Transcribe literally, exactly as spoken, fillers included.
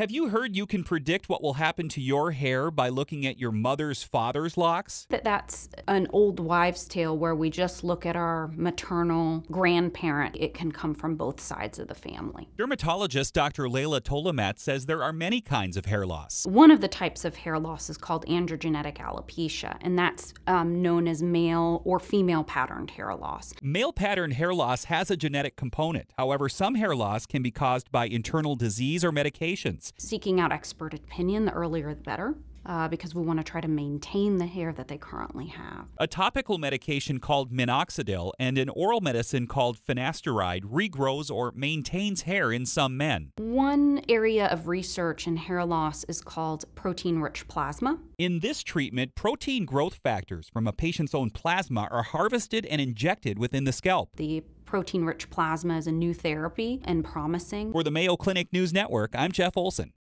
Have you heard you can predict what will happen to your hair by looking at your mother's father's locks? That that's an old wives' tale where we just look at our maternal grandparent. It can come from both sides of the family. Dermatologist Doctor Layla Tolaymat says there are many kinds of hair loss. One of the types of hair loss is called androgenetic alopecia, and that's um, known as male or female patterned hair loss. Male patterned hair loss has a genetic component. However, some hair loss can be caused by internal disease or medications. Seeking out expert opinion, the earlier the better, uh, because we want to try to maintain the hair that they currently have. A topical medication called minoxidil and an oral medicine called finasteride regrows or maintains hair in some men. One area of research in hair loss is called protein-rich plasma. In this treatment, protein growth factors from a patient's own plasma are harvested and injected within the scalp. The protein-rich plasma is a new therapy and promising. For the Mayo Clinic News Network, I'm Jeff Olson.